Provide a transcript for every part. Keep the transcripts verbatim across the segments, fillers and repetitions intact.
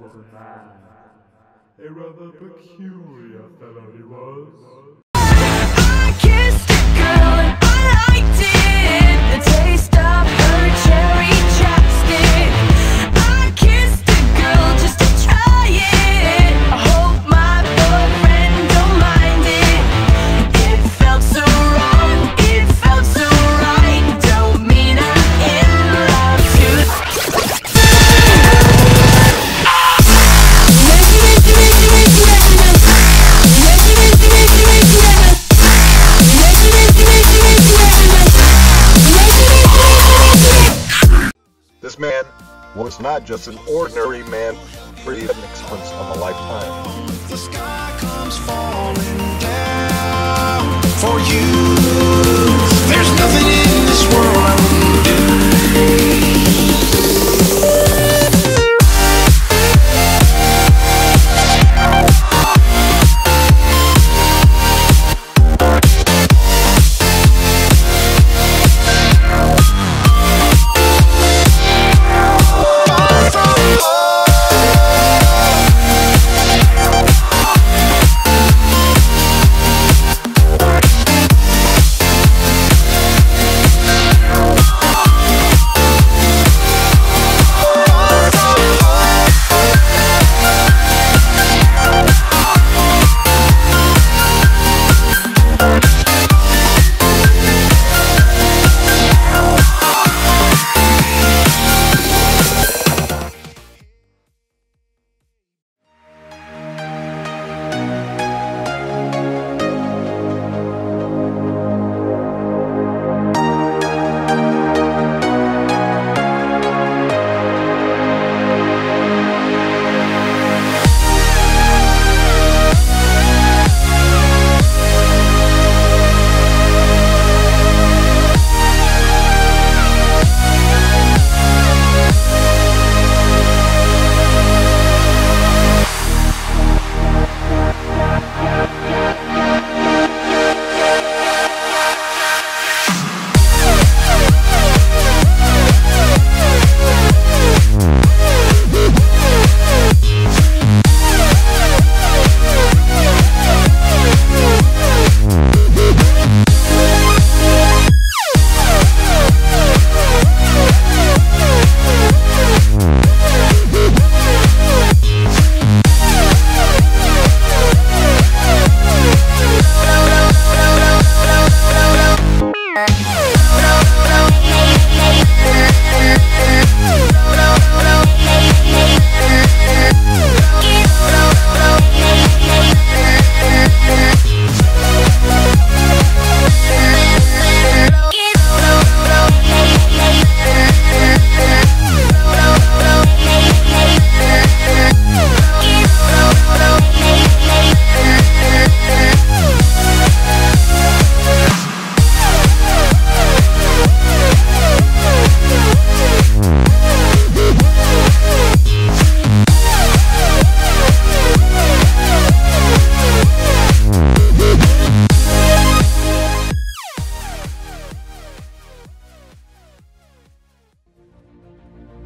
was a man. A rather peculiar fellow he was. This man was not just an ordinary man, pretty an experience of a lifetime. The sky comes falling down for you. There's nothing in this world I wouldn't do.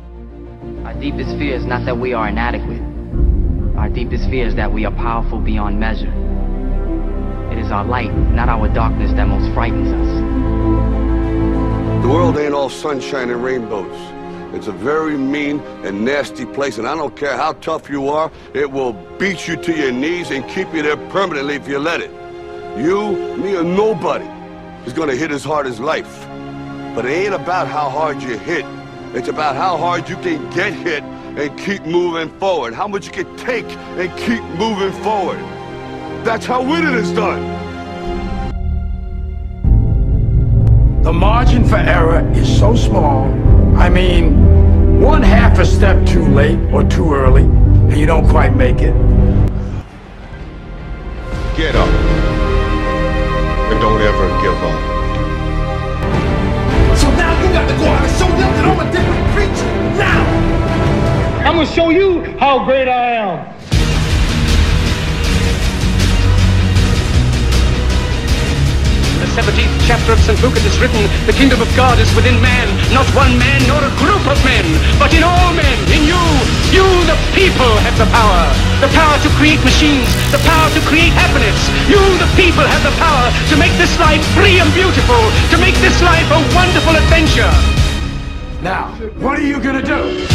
Our deepest fear is not that we are inadequate. Our deepest fear is that we are powerful beyond measure. It is our light, not our darkness, that most frightens us. The world ain't all sunshine and rainbows. It's a very mean and nasty place, and I don't care how tough you are, it will beat you to your knees and keep you there permanently if you let it. You, me, or nobody is gonna hit as hard as life. But it ain't about how hard you hit. It's about how hard you can get hit and keep moving forward. How much you can take and keep moving forward. That's how winning is done. The margin for error is so small. I mean, one half a step too late or too early, and you don't quite make it. Get up. And don't ever give up. So now you got to go out and show them that I'm a different creature. Now! I'm gonna show you how great I am. The seventeenth chapter of Saint Luke it is written, the kingdom of God is within man, not one man nor a group of men, but in all men, in you. You, the people, have the power. The power to create machines, the power to create happiness. You, the people, have the power to make this life free and beautiful, to make this life a wonderful adventure. Now, what are you gonna do?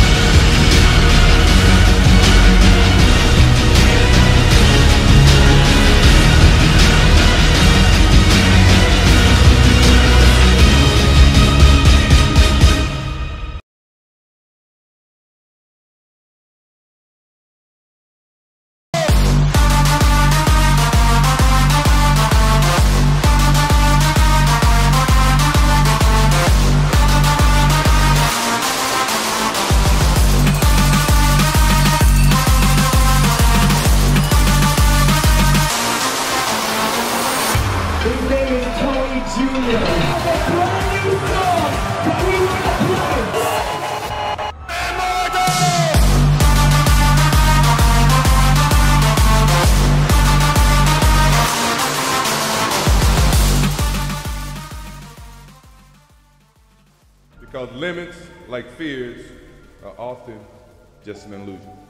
Because limits, like fears, are often just an illusion.